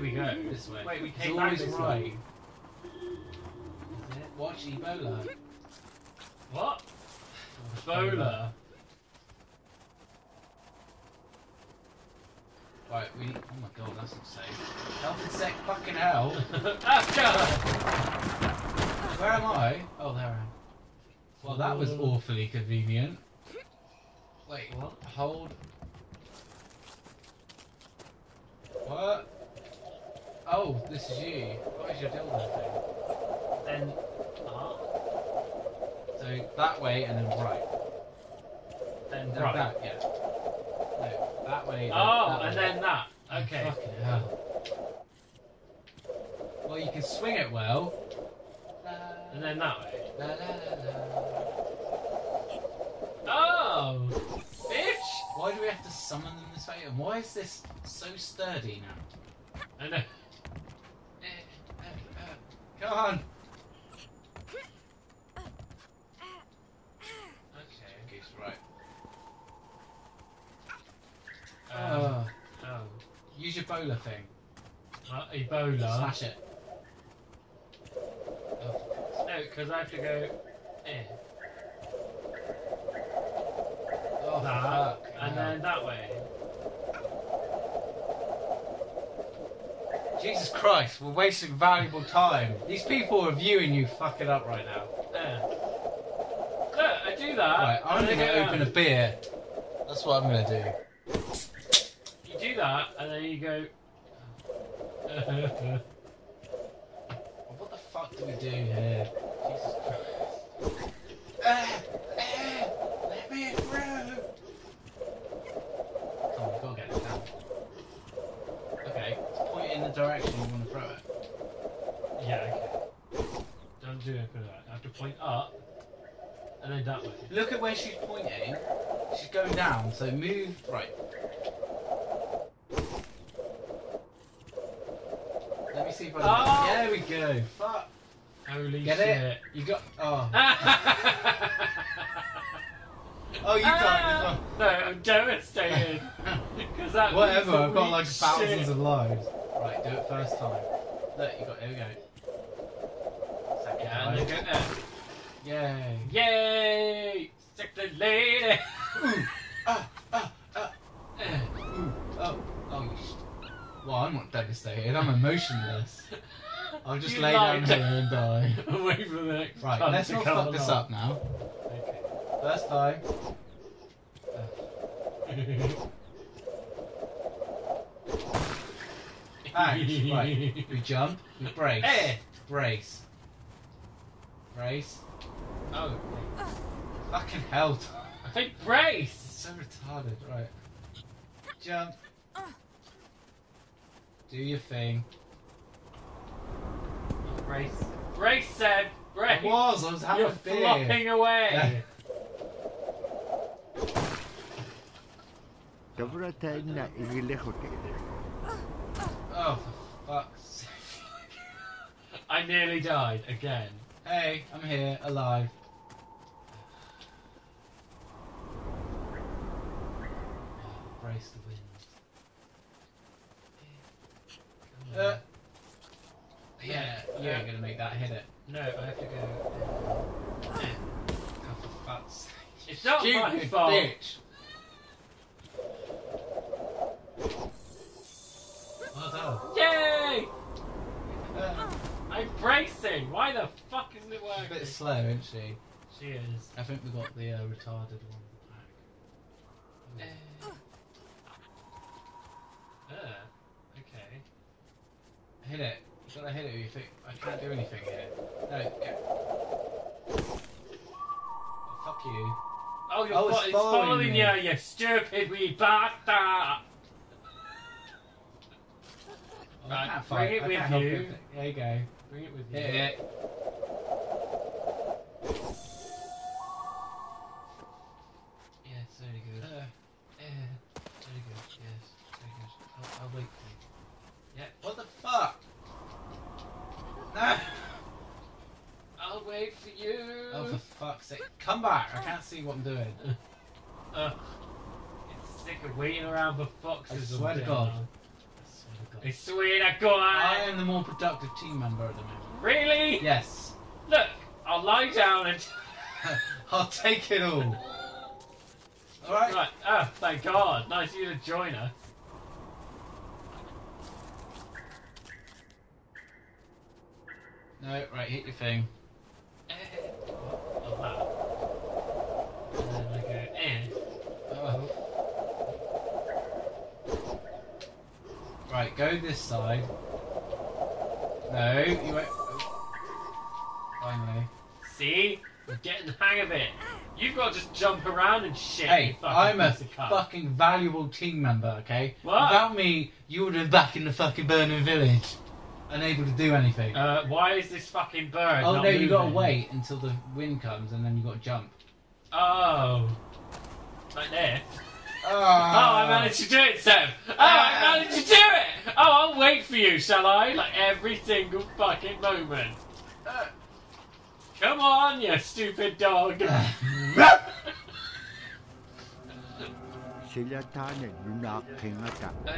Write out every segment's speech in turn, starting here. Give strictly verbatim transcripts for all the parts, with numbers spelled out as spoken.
did we go? This way. Wait, we came back this right. Way. Is it? Watch Ebola. What? Ebola. Right, we. Oh my god, that's not safe. Health and sec, fucking hell. Where am I? Oh, there I am. Well, that was awfully convenient. Wait, what? Hold. What? Oh, this is you. What is your dildo thing? Then up. So that way and then right. Then, then right. That, yeah. No, that way. Then, oh, that way. And then that. Okay. Oh, fucking hell. Well, you can swing it well. And then that way. La, la, la, la. Oh! Bitch! Why do we have to summon them this way? And why is this so sturdy now? I know. Uh, uh, uh, come on! Okay, okay, so right. Um, oh. Oh. Use your Ebola thing. Uh, Ebola? Smash it. No, because I have to go in. Oh, that, fuck. And then that way. Jesus Christ, we're wasting valuable time. These people are viewing you fucking up right now. Yeah. Look, I do that. Right, I'm going to open a beer. That's what I'm going to do. You do that, and then you go... What the fuck do we do here? Jesus Christ. Ah! Ah! Let me through! Come on, we've got to get it down. Okay, let's point it in the direction you want to throw it. Yeah, okay. Don't do it for that. I have to point up, and then that way. Look at where she's pointing. She's going down, so move right. Let me see if I can... Oh! There we go. Fuck. Holy Get shit. It? You got... Oh. Oh, you died as well. No, I'm devastated. Because that Whatever, I've got like thousands shit. Of lives. Right, do it first time. Look, you got... Here we go. Second yeah, time. Look at that. Yay. Yay! Stick the lady! Ooh! Ah! Ah! Ah! Ooh! Oh! Oh, you shit. Well, I'm not devastated, I'm emotionless. I'll just you lay down here and die. Away from the next Right, let's not fuck this up now. Okay. First time. Ouch, right. We jump, we brace. Hey. Brace. Brace. Oh. Fucking hell. I think brace! So retarded, right. Jump. Do your thing. Brace. Brace, Seb! Brace! I was, I was having You're a beer. You're flopping away! Oh, for fuck's sake. I nearly died again. Hey, I'm here, alive. Oh, brace the wind. Uh, yeah, yeah, you ain't gonna make that hit it. No, I have to go. Yeah. Oh, for fuck's sake. It's not Stupid my fault. Bitch. Well done. Yay! Uh, I'm bracing. Why the fuck isn't it working? She's a bit slow, isn't she? She is. I think we got the uh, retarded one. Uh, uh, okay. Hit it. You've got to hit it or you think I can't do anything here. No, yeah. Oh, fuck you. Oh, your oh, foot is following you, you stupid wee bastard! Oh, right, bring it with you. It. There you go. Bring it with you. Hit it. Yeah, it's very good. Uh, yeah, very good, yes. Very good. I'll, I'll wait for you. Yeah. What the fuck? No! I'll wait for you! Oh, for fuck's sake. Come back! I can't see what I'm doing. Ugh. It's sick of waiting around for foxes. I swear to God. I swear I swear to God! I am the more productive team member at the moment. Really? Yes. Look, I'll lie down and... I'll take it all. Alright. Right. Oh, thank God. Nice of you to join us. No, right, hit your thing. Eh. Not that. And then I go, eh. Oh. Right, go this side. No, you won't. Finally. See? We're getting the hang of it. You've got to just jump around and shit. Hey, I'm a fucking valuable team member, okay? What? Without me, you would have been back in the fucking burning village. Unable to do anything. Uh, why is this fucking bird Oh, not no, you've got to wait until the wind comes and then you've got to jump. Oh. Right there. Oh. oh, I managed to do it, Seb! Oh, I managed to do it! Oh, I'll wait for you, shall I? Like, every single fucking moment. Uh. Come on, you stupid dog! I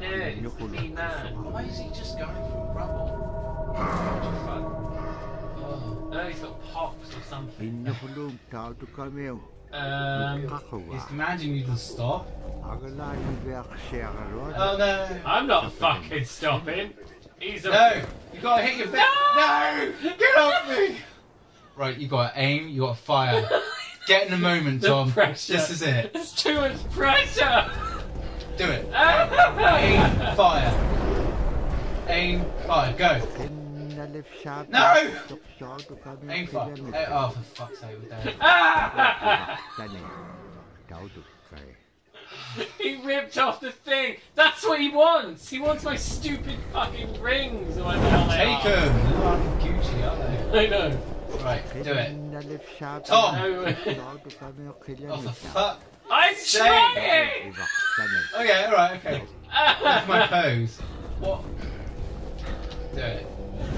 know, why is he just going for rubble? Oh, oh, he's got pops or something. Um, he's commanding you to stop. Oh no! I'm not fucking stopping. He's a no. You gotta hit your back. No! No! Get off me! Right, you gotta aim. You gotta fire. Get in the moment, the Tom. Pressure. This is it. It's too much pressure. Do it. Aim, fire. Aim, fire. Go. No! Aim for. Oh, for fuck's sake, we're dead. He ripped off the thing! That's what he wants! He wants my stupid fucking rings! Or whatever the hell they are. Take them! They're not Gucci, aren't they? I know. Right, do it. Tom! Oh, for fuck! I'm trying! Oh, yeah, alright, okay. That's my pose. What? Do it.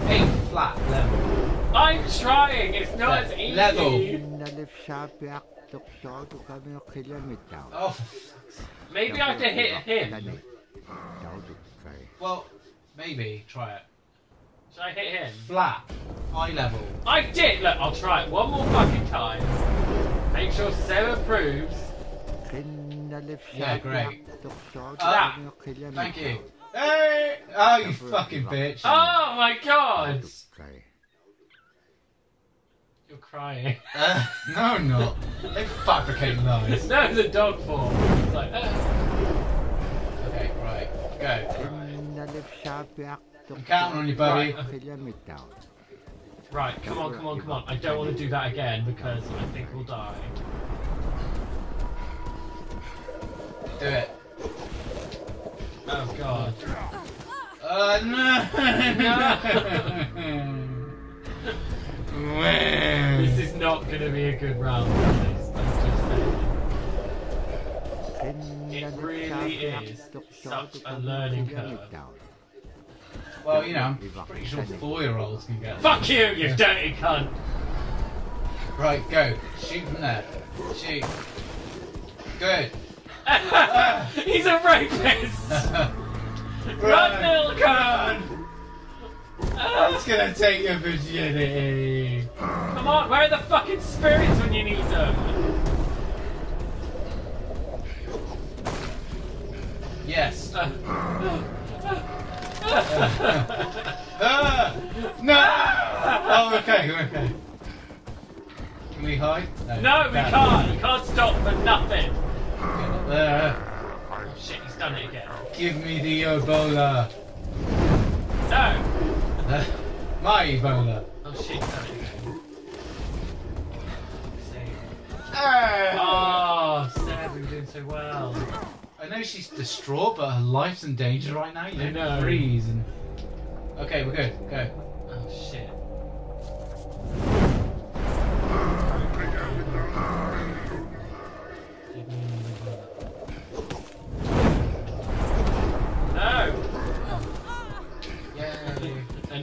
Aim flat, level. I'm trying, it's not as easy. Level. Oh, maybe I have to hit him. Well, maybe, try it. Should I hit him? Flat, eye level. I did! Look, I'll try it one more fucking time. Make sure Sarah approves. Yeah, great. Ah, thank you. Hey! Oh, you fucking bitch. Oh my God! You're crying. Uh, no, I'm not. They fabricate lies. No, it's a dog form. It's like, uh. Okay, right. Go. Right. I'm counting on you, buddy. Right. Right, come on, come on, come on. I don't want to do that again because I think we'll die. Do it. Oh God. Oh no! No. This is not going to be a good round. It really is such a learning curve. Well, you know, I'm pretty sure four-year-olds can get it. Fuck you, you dirty cunt! Right, go. Shoot from there. Shoot. Good. He's a rapist! Run, Run Milcon! It's gonna take your virginity. Come on, where are the fucking spirits when you need them? Yes. Uh, uh, uh, uh, no! Oh, okay, okay. Can we hide? No, no we can't. can't. We can't stop for nothing. Uh, Shit, he's done it again. Give me the Ebola. No. Uh, my Ebola. Oh shit, he's done it again. Hey. Oh, Sarah, we're doing so well. I know she's distraught, but her life's in danger right now. You know. Freeze and... Okay, we're good. Go. Oh shit.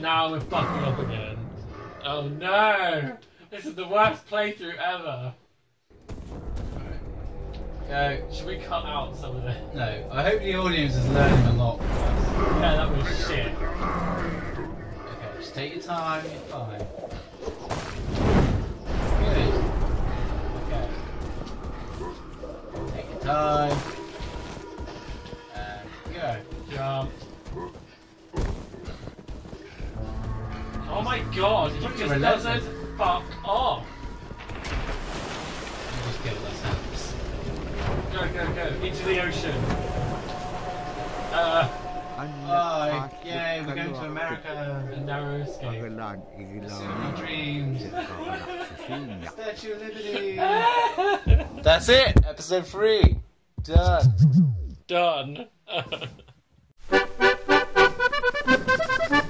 Now we're fucking up again. Oh no! This is the worst playthrough ever. Alright. Go. No. Should we cut out some of it? No. I hope the audience is learning a lot. Yeah, that was shit. Okay, just take your time, you're fine. Good. Okay. Take your time. And go. Jump. Oh my god, he just relentless. Doesn't fuck off. Just go, that helps. Go, go, go, into the ocean. Uh, oh, yay, we're going to America. A narrow escape. Pursuing dreams. Statue of Liberty. That's it, episode three. Done. Done.